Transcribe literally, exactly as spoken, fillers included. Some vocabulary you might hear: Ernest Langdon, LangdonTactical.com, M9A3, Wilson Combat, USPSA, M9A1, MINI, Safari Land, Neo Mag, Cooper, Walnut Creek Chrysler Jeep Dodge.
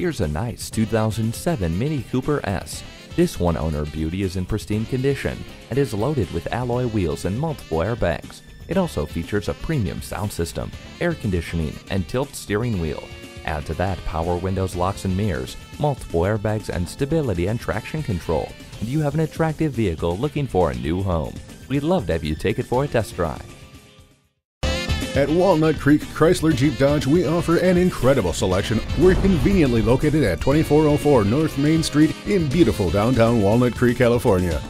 Here's a nice two thousand seven Mini Cooper S. This one-owner beauty is in pristine condition and is loaded with alloy wheels and multiple airbags. It also features a premium sound system, air conditioning, and tilt steering wheel. Add to that power windows, locks and mirrors, multiple airbags, and stability and traction control, and you have an attractive vehicle looking for a new home. We'd love to have you take it for a test drive. At Walnut Creek Chrysler Jeep Dodge, we offer an incredible selection. We're conveniently located at twenty-four oh four North Main Street in beautiful downtown Walnut Creek, California.